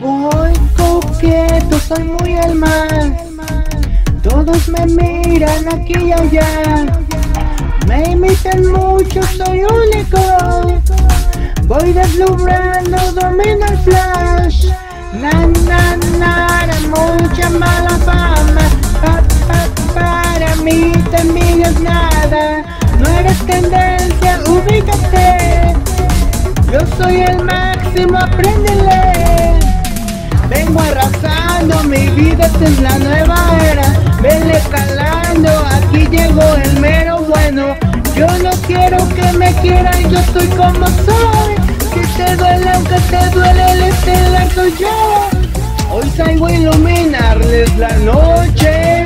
Voy coqueto, soy muy alma. Todos me miran aquí y allá. Me imitan mucho, soy único. Voy deslumbrando, domino el flash. Na, na, na, mucha mala fama. Pa, pa, para mí también es nada. No eres tendencia, ubícate. Yo soy el máximo, apréndele. Vengo arrasando, mi vida es la nueva era. Venle calando, aquí llegó el mero bueno. Yo no quiero que me quieran, yo soy como soy. Si te duele, aunque te duele, el estelar soy yo. Hoy salgo a iluminarles la noche.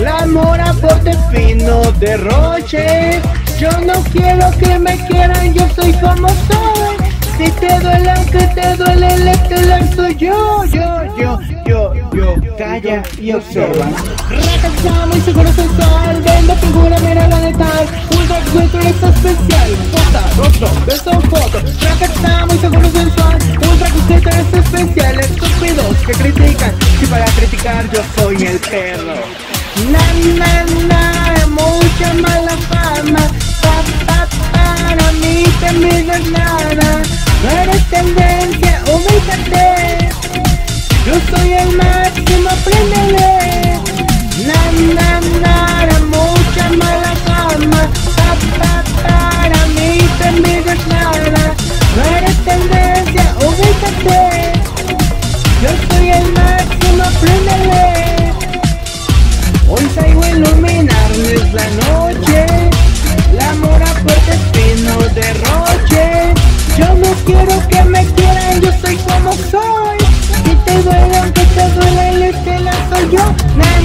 La amor aporte fino derroche. Yo no quiero que me quieran, yo soy como soy. Si te duele, aunque te duele, el estelar soy yo. Yo, calla y observa. Recalcamos y seguro sensual. Vendo figura, mira la de tal. Un recuento especial. Foto, rostro, beso, foto. Recalcamos y seguro sensual. Un recuento especial. Estúpidos que critican. Si para criticar yo soy el perro. Na, na, na, mucha mala fama. Pa, pa, para mí te mides nada. No eres tendencia, humíllate. Yo soy el máximo, apréndele. Na, na, na, mucha mala fama. Pa, pa, para mí te mides nada. No eres tendencia, humíllate. Yo soy el máximo, apréndele. Hoy salgo a iluminarles la noche. La mora fuerte fino derroche. Yo no quiero que me quieran, yo soy como soy. Si te duele, aunque te duele, el estela soy yo.